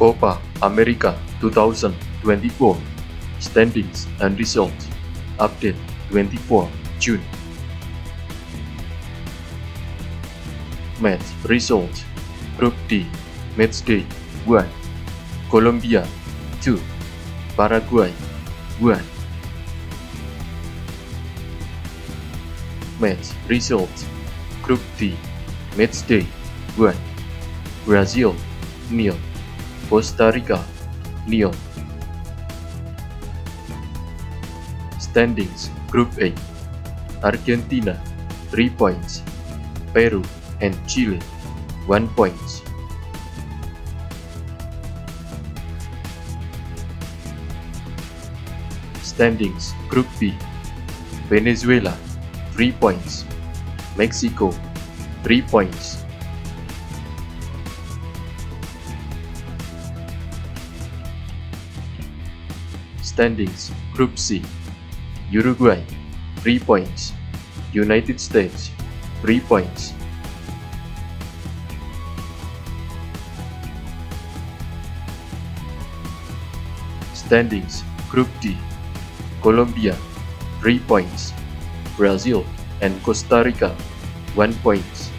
Copa America 2024 standings and results. Update 24 June. Match results. Group D, match day 1. Colombia 2, Paraguay 1. Match results. Group D, match day 1. Brazil 0, Costa Rica 0. Standings. Group A, Argentina 3 points, Peru and Chile 1 point. Standings. Group B, Venezuela 3 points, Mexico 3 points. Standings. Group C, Uruguay 3 points, United States 3 points. Standings. Group D, Colombia 3 points, Brazil and Costa Rica 1 point.